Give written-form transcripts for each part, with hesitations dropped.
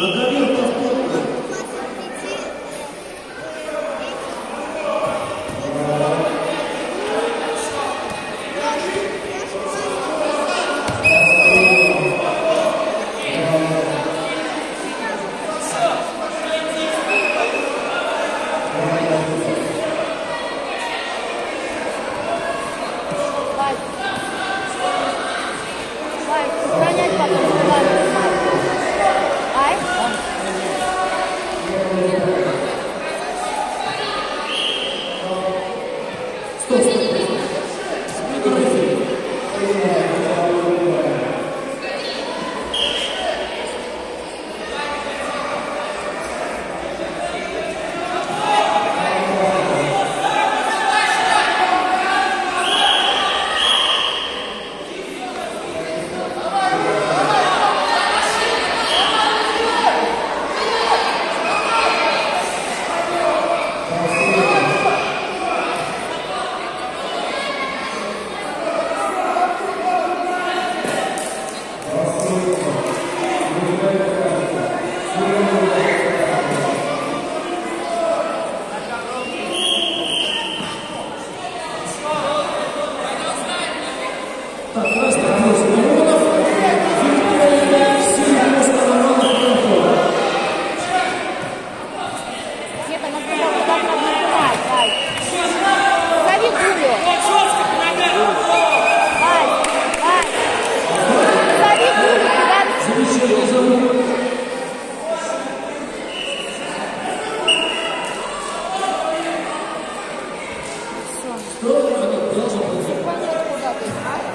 Загорел паспорт.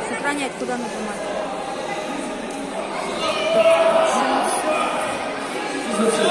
Сохранять куда надо мать.